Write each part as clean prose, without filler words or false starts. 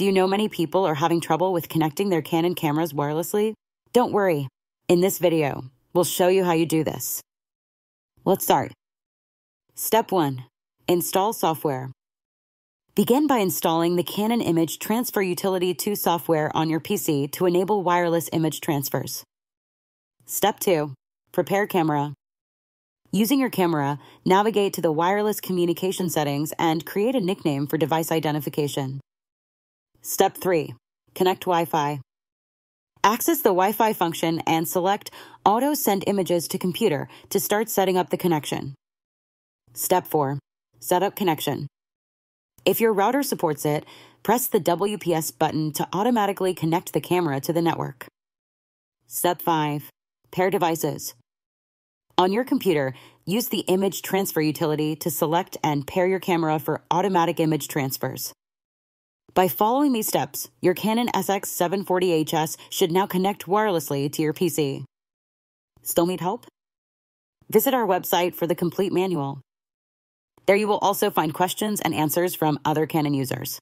Do you know many people are having trouble with connecting their Canon cameras wirelessly? Don't worry. In this video, we'll show you how you do this. Let's start. Step 1. Install software. Begin by installing the Canon Image Transfer Utility 2 software on your PC to enable wireless image transfers. Step 2. Prepare camera. Using your camera, navigate to the wireless communication settings and create a nickname for device identification. Step 3. Connect Wi-Fi. Access the Wi-Fi function and select Auto Send Images to Computer to start setting up the connection. Step 4. Set up connection. If your router supports it, press the WPS button to automatically connect the camera to the network. Step 5. Pair devices. On your computer, use the Image Transfer Utility to select and pair your camera for automatic image transfers. By following these steps, your Canon SX740HS should now connect wirelessly to your PC. Still need help? Visit our website for the complete manual. There you will also find questions and answers from other Canon users.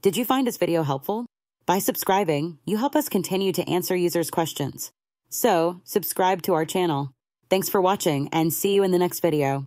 Did you find this video helpful? By subscribing, you help us continue to answer users' questions. So, subscribe to our channel. Thanks for watching and see you in the next video.